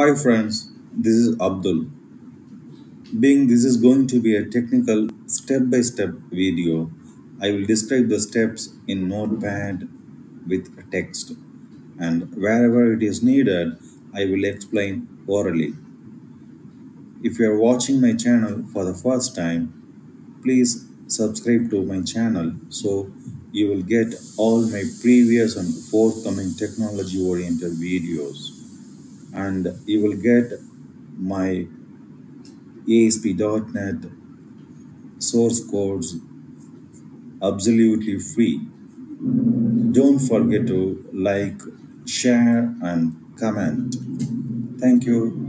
Hi friends, this is Abdul. Being this is going to be a technical step-by-step video, I will describe the steps in Notepad with text, and wherever it is needed, I will explain orally. If you are watching my channel for the first time, please subscribe to my channel so you will get all my previous and forthcoming technology-oriented videos. And you will get my ASP.NET source codes absolutely free. Don't forget to like, share, and comment. Thank you.